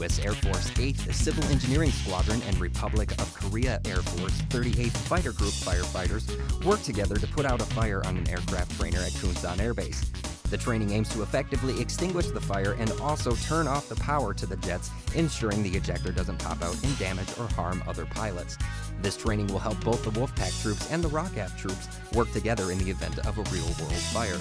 U.S. Air Force 8th Civil Engineering Squadron and Republic of Korea Air Force 38th Fighter Group firefighters worked together to put out a fire on an aircraft trainer at Kunsan Air Base. The training aims to effectively extinguish the fire and also turn off the power to the jets, ensuring the ejector doesn't pop out and damage or harm other pilots. This training will help both the Wolfpack troops and the ROCAF troops work together in the event of a real-world fire.